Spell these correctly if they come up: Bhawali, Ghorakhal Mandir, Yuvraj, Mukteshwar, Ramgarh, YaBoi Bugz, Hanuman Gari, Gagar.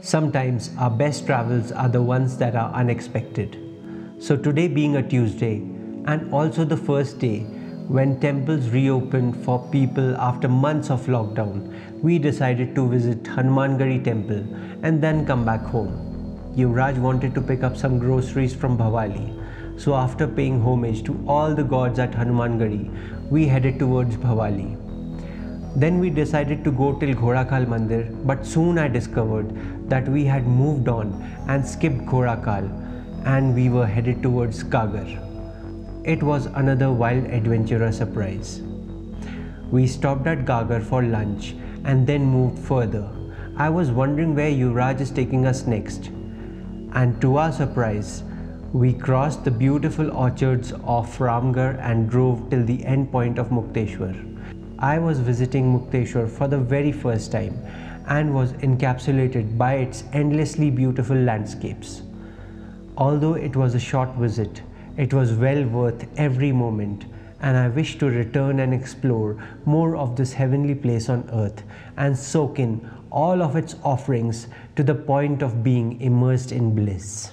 Sometimes our best travels are the ones that are unexpected. So today being a Tuesday, and also the first day when temples reopened for people after months of lockdown, we decided to visit Hanuman Gari temple and then come back home. Yuvraj wanted to pick up some groceries from Bhawali. So after paying homage to all the gods at Hanuman Gari, we headed towards Bhawali. Then we decided to go till Ghorakhal Mandir, but soon I discovered that we had moved on and skipped Ghorakhal and we were headed towards Gagar. It was another wild adventurer surprise. We stopped at Gagar for lunch and then moved further. I was wondering where Yuvraj is taking us next. And to our surprise, we crossed the beautiful orchards of Ramgarh and drove till the end point of Mukteshwar. I was visiting Mukteshwar for the very first time and was encapsulated by its endlessly beautiful landscapes. Although it was a short visit, it was well worth every moment, and I wish to return and explore more of this heavenly place on earth and soak in all of its offerings to the point of being immersed in bliss.